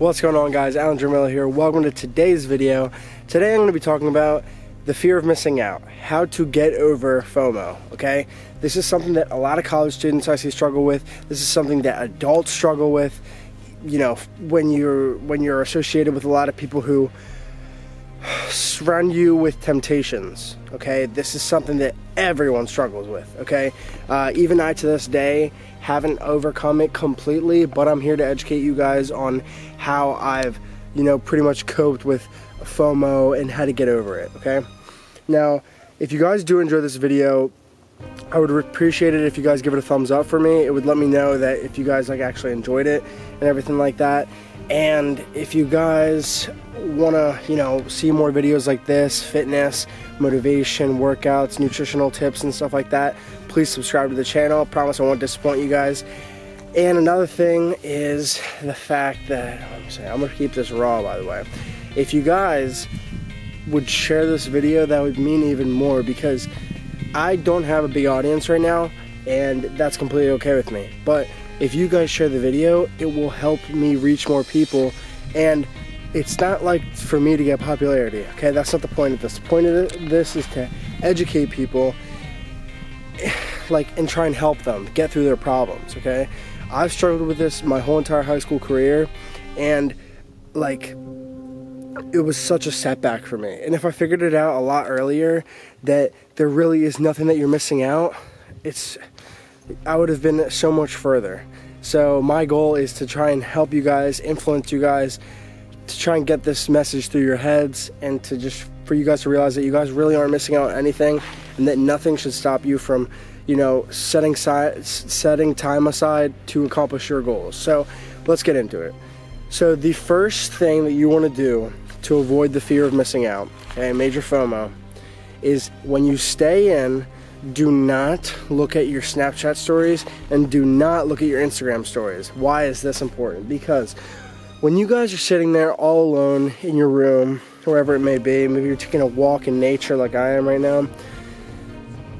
What's going on, guys? Alan Jaramillo here. Welcome to today's video. Today I'm going to be talking about the fear of missing out, how to get over FOMO, okay? This is something that a lot of college students I see struggle with. This is something that adults struggle with, you know, when you're associated with a lot of people who surround you with temptations, okay? This is something that everyone struggles with, okay? Even I to this day haven't overcome it completely, but I'm here to educate you guys on how I've, you know, pretty much coped with FOMO and how to get over it, okay? Now, if you guys do enjoy this video, I would appreciate it if you guys give it a thumbs up for me. It would let me know that if you guys like actually enjoyed it and everything like that. And if you guys want to, you know, see more videos like this, fitness, motivation, workouts, nutritional tips and stuff like that, please subscribe to the channel. I promise I won't disappoint you guys. And another thing is the fact that, I'm going to keep this raw, by the way. If you guys would share this video, that would mean even more, because I don't have a big audience right now, and that's completely okay with me. But if you guys share the video, it will help me reach more people, and it's not like for me to get popularity, okay? That's not the point of this. The point of this is to educate people, like, and try and help them get through their problems, okay? I've struggled with this my whole entire high school career, and like, it was such a setback for me. And if I figured it out a lot earlier, that there really is nothing that you're missing out, I would have been so much further. So my goal is to try and help you guys, influence you guys, to try and get this message through your heads, and to just for you guys to realize that you guys really aren't missing out on anything, and that nothing should stop you from, you know, setting time aside to accomplish your goals. So let's get into it. So the first thing that you want to do to avoid the fear of missing out, okay, major FOMO, is when you stay in, do not look at your Snapchat stories and do not look at your Instagram stories. Why is this important? Because when you guys are sitting there all alone in your room, wherever it may be, maybe you're taking a walk in nature like I am right now,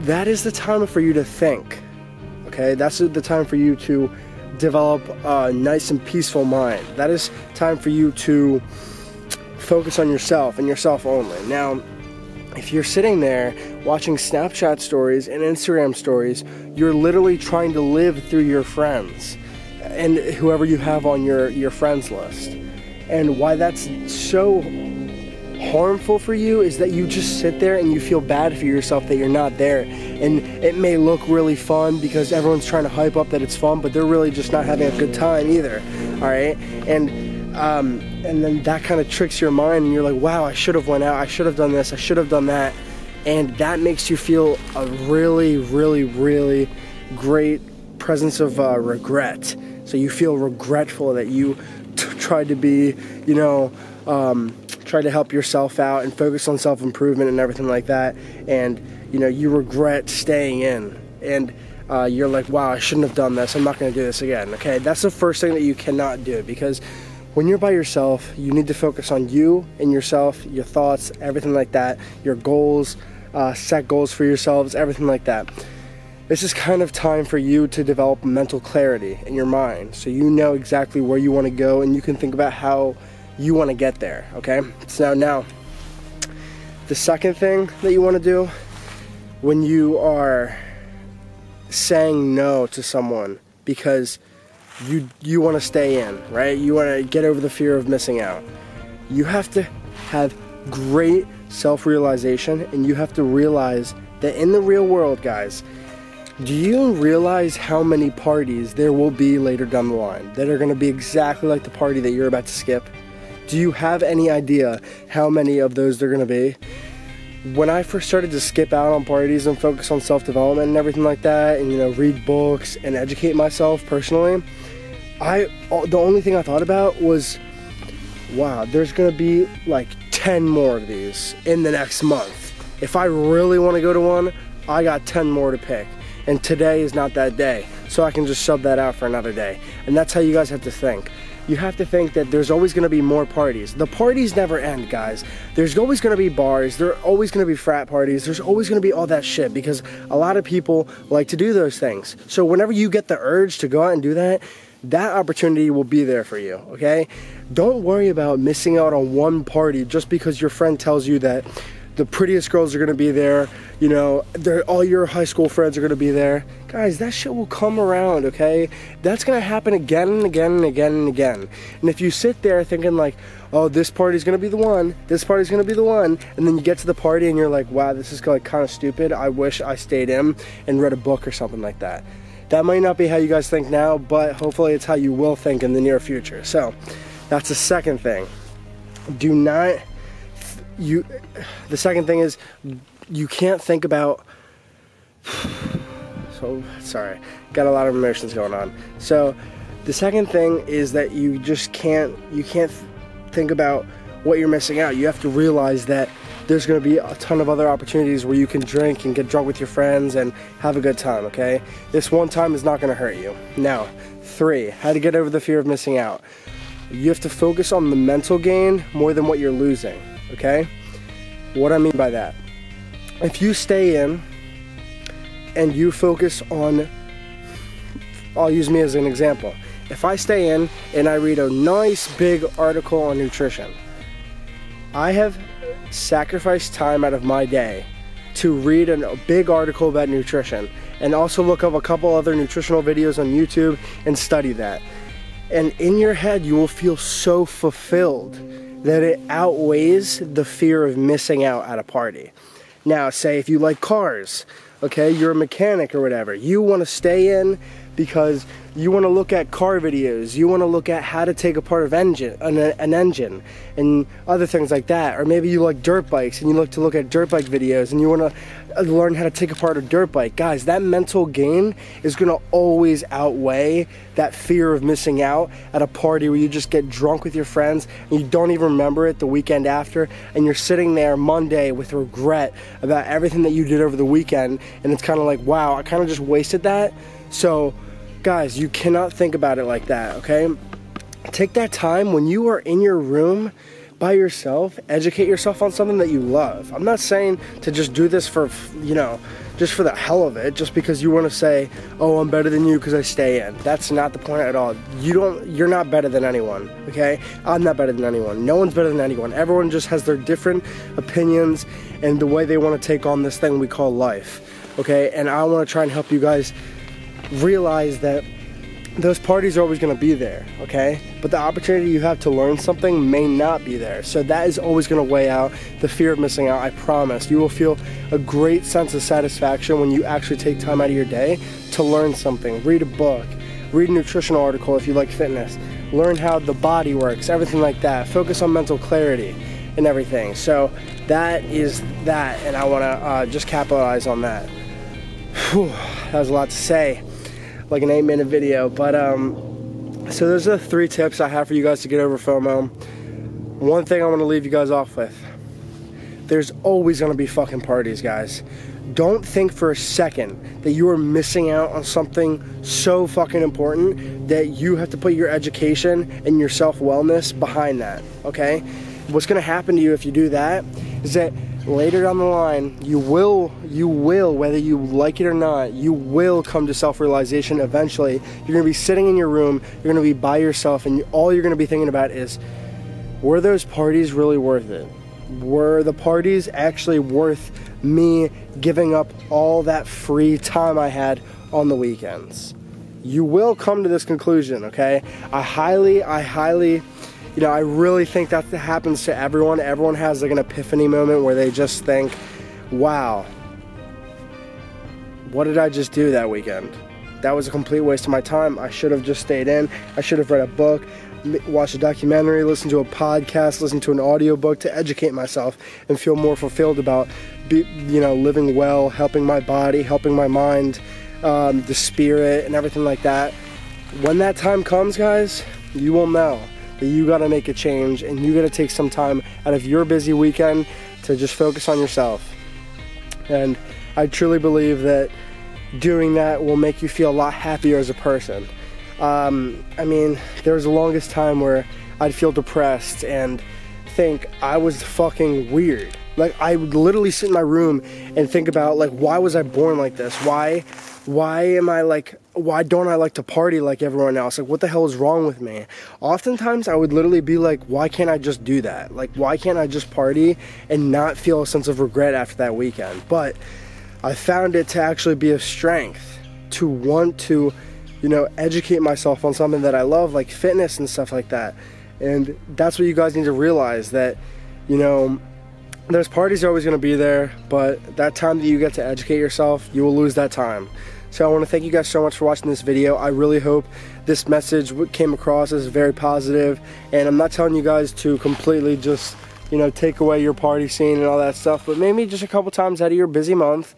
that is the time for you to think, okay? That's the time for you to develop a nice and peaceful mind. That is time for you to focus on yourself and yourself only. Now, if you're sitting there watching Snapchat stories and Instagram stories, you're literally trying to live through your friends and whoever you have on your friends list. And why that's so harmful for you is that you just sit there and you feel bad for yourself that you're not there. And it may look really fun because everyone's trying to hype up that it's fun, but they're really just not having a good time either, all right? And then that kind of tricks your mind, and you're like, wow, I should have went out, I should have done this, I should have done that. And that makes you feel a really, really, really great presence of regret. So you feel regretful that you tried to be, you know, try to help yourself out and focus on self-improvement and everything like that. And, you know, you regret staying in. And you're like, wow, I shouldn't have done this, I'm not going to do this again, okay? That's the first thing that you cannot do, because when you're by yourself, you need to focus on you and yourself, your thoughts, everything like that, your goals, set goals for yourselves, everything like that. This is kind of time for you to develop mental clarity in your mind, so you know exactly where you want to go, and you can think about how you want to get there, okay? So now, the second thing that you want to do when you are saying no to someone because you want to stay in, right? You want to get over the fear of missing out. You have to have great self-realization, and you have to realize that in the real world, guys, do you realize how many parties there will be later down the line that are going to be exactly like the party that you're about to skip? Do you have any idea how many of those there are going to be? When I first started to skip out on parties and focus on self-development and everything like that, and, you know, read books and educate myself personally, the only thing I thought about was, wow, there's gonna be like 10 more of these in the next month. If I really want to go to one, I got 10 more to pick, and today is not that day, so I can just sub that out for another day. And that's how you guys have to think. You have to think that there's always going to be more parties. The parties never end, guys. There's always going to be bars. There are always going to be frat parties. There's always going to be all that shit, because a lot of people like to do those things. So whenever you get the urge to go out and do that, that opportunity will be there for you, okay? Don't worry about missing out on one party just because your friend tells you that the prettiest girls are gonna be there, you know, all your high school friends are gonna be there. Guys, that shit will come around, okay? That's gonna happen again and again and again and again. And if you sit there thinking like, oh, this party's gonna be the one, this party's gonna be the one, and then you get to the party and you're like, wow, this is like kind of stupid, I wish I stayed in and read a book or something like that. That might not be how you guys think now, but hopefully it's how you will think in the near future. So, that's the second thing. The second thing is, you can't think about, so, sorry, got a lot of emotions going on. So, the second thing is that you just can't, you can't think about what you're missing out. You have to realize that there's gonna be a ton of other opportunities where you can drink and get drunk with your friends and have a good time, okay? This one time is not gonna hurt you. Now, 3, how to get over the fear of missing out. You have to focus on the mental gain more than what you're losing, okay? What I mean by that, if you stay in and you focus on, I'll use me as an example. If I stay in and I read a nice big article on nutrition, I have sacrifice time out of my day to read a big article about nutrition and also look up a couple other nutritional videos on YouTube and study that. And in your head you will feel so fulfilled that it outweighs the fear of missing out at a party. Now, say if you like cars, okay, you're a mechanic or whatever, you want to stay in because you want to look at car videos, you want to look at how to take apart an engine and other things like that. Or maybe you like dirt bikes and you like to look at dirt bike videos and you want to learn how to take apart a dirt bike. Guys, that mental gain is going to always outweigh that fear of missing out at a party where you just get drunk with your friends and you don't even remember it the weekend after, and you're sitting there Monday with regret about everything that you did over the weekend, and it's kind of like, wow, I kind of just wasted that. So guys, you cannot think about it like that, okay? Take that time when you are in your room by yourself, educate yourself on something that you love. I'm not saying to just do this for, you know, just for the hell of it, just because you want to say, oh, I'm better than you because I stay in. That's not the point at all. You're not better than anyone, okay? I'm not better than anyone. No one's better than anyone. Everyone just has their different opinions and the way they want to take on this thing we call life, okay? And I want to try and help you guys realize that those parties are always going to be there, okay? But the opportunity you have to learn something may not be there. So that is always going to weigh out the fear of missing out, I promise. You will feel a great sense of satisfaction when you actually take time out of your day to learn something. Read a book, read a nutritional article if you like fitness, learn how the body works, everything like that. Focus on mental clarity and everything. So that is that, and I want to just capitalize on that. Whew, that was a lot to say. Like an 8-minute video, but so those are the 3 tips I have for you guys to get over FOMO. One thing I want to leave you guys off with: there's always gonna be fucking parties, guys. Don't think for a second that you are missing out on something so fucking important that you have to put your education and your self-wellness behind that, okay? What's gonna happen to you if you do that is that later down the line, you will, whether you like it or not, you will come to self-realization eventually. You're gonna be sitting in your room, you're gonna be by yourself, and all you're gonna be thinking about is, were those parties really worth it? Were the parties actually worth me giving up all that free time I had on the weekends? You will come to this conclusion, okay? I highly, you know, I really think that happens to everyone. Everyone has like an epiphany moment where they just think, wow, what did I just do that weekend? That was a complete waste of my time. I should have just stayed in. I should have read a book, watched a documentary, listened to a podcast, listened to an audiobook to educate myself and feel more fulfilled about, you know, living well, helping my body, helping my mind, the spirit and everything like that. When that time comes, guys, you will know that you gotta make a change and you gotta take some time out of your busy weekend to just focus on yourself. And I truly believe that doing that will make you feel a lot happier as a person. I mean, there was the longest time where I'd feel depressed and think I was fucking weird. Like, I would literally sit in my room and think about, like, why was I born like this? Why am I like, why don't I like to party like everyone else? Like, what the hell is wrong with me? Oftentimes, I would literally be like, why can't I just do that? Like, why can't I just party and not feel a sense of regret after that weekend? But I found it to actually be a strength to want to, you know, educate myself on something that I love, like fitness and stuff like that. And that's what you guys need to realize, that, you know, there's parties always going to be there, but that time that you get to educate yourself, you will lose that time. So I want to thank you guys so much for watching this video. I really hope this message came across as very positive, and I'm not telling you guys to completely just, you know, take away your party scene and all that stuff, but maybe just a couple times out of your busy month,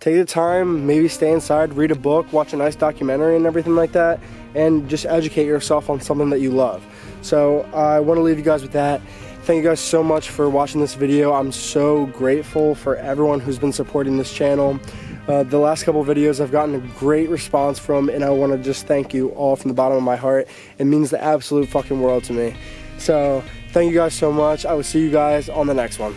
take the time, maybe stay inside, read a book, watch a nice documentary and everything like that, and just educate yourself on something that you love. So I want to leave you guys with that. Thank you guys so much for watching this video. I'm so grateful for everyone who's been supporting this channel. The last couple videos I've gotten a great response from, and I want to just thank you all from the bottom of my heart. It means the absolute fucking world to me. So thank you guys so much. I will see you guys on the next one.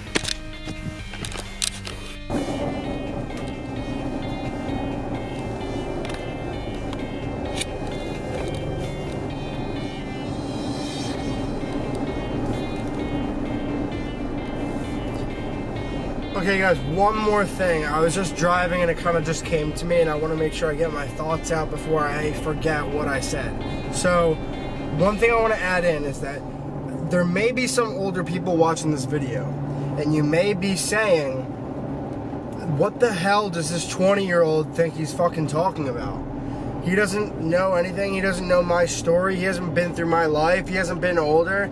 Okay guys, one more thing. I was just driving and it kind of just came to me, and I want to make sure I get my thoughts out before I forget what I said. So one thing I want to add in is that there may be some older people watching this video, and you may be saying, what the hell does this 20-year-old think he's fucking talking about? He doesn't know anything. He doesn't know my story. He hasn't been through my life. He hasn't been older.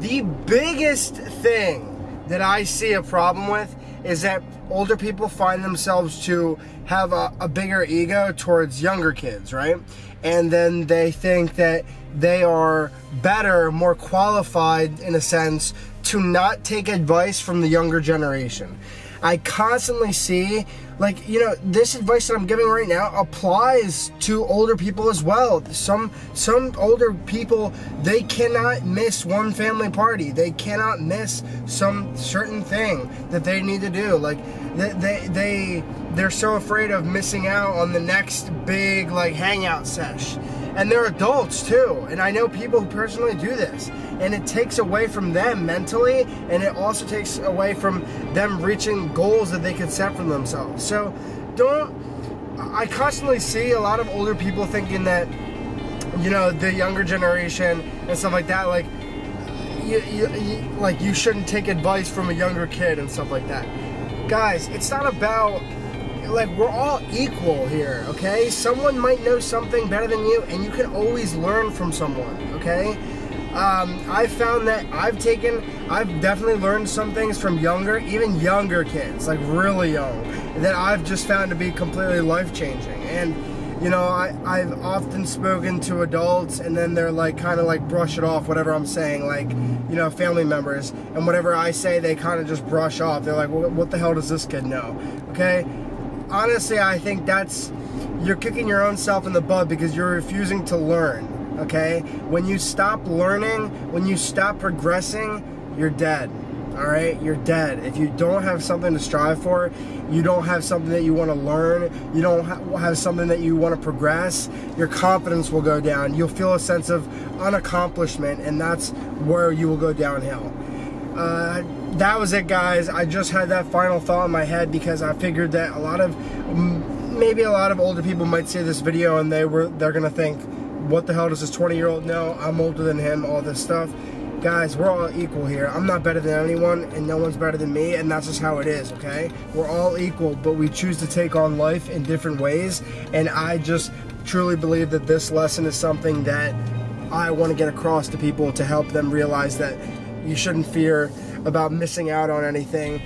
The biggest thing that I see a problem with is that older people find themselves to have a bigger ego towards younger kids, right? And then they think that they are better, more qualified, in a sense, to not take advice from the younger generation. I constantly see, like, you know, this advice that I'm giving right now applies to older people as well. Some older people, they cannot miss one family party. They cannot miss some certain thing that they need to do. Like, they're so afraid of missing out on the next big, like, hangout sesh. And they're adults too, and I know people who personally do this, and it takes away from them mentally, and it also takes away from them reaching goals that they could set for themselves. So I constantly see a lot of older people thinking that, you know, the younger generation and stuff like that, like you shouldn't take advice from a younger kid and stuff like that. Guys, it's not about, like, we're all equal here, okay? Someone might know something better than you, and you can always learn from someone, okay? I found that I've definitely learned some things from younger, even younger kids, like really young, that I've just found to be completely life-changing. And, you know, I've often spoken to adults, and then they're like, kind of like brush it off, whatever I'm saying, like, you know, family members, and whatever I say, they kind of just brush off. They're like, well, what the hell does this kid know, okay? Honestly, I think you're kicking your own self in the butt because you're refusing to learn, okay? When you stop learning, when you stop progressing, you're dead, all right? You're dead. If you don't have something to strive for, you don't have something that you want to learn, you don't have something that you want to progress, your confidence will go down. You'll feel a sense of unaccomplishment, and that's where you will go downhill. That was it, guys. I just had that final thought in my head because I figured that maybe a lot of older people might see this video, and they're gonna think, what the hell does this 20-year-old know? I'm older than him, all this stuff. Guys, we're all equal here. I'm not better than anyone, and no one's better than me, and that's just how it is, okay? We're all equal, but we choose to take on life in different ways, and I just truly believe that this lesson is something that I want to get across to people to help them realize that you shouldn't fear about missing out on anything,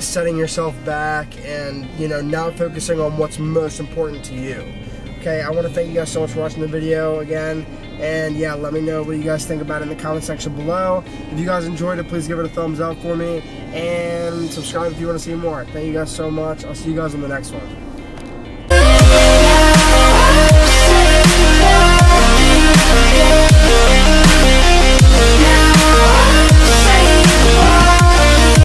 setting yourself back, and, you know, not focusing on what's most important to you. Okay, I want to thank you guys so much for watching the video again, and yeah, let me know what you guys think about it in the comment section below. If you guys enjoyed it, please give it a thumbs up for me, and subscribe if you want to see more. Thank you guys so much. I'll see you guys on the next one.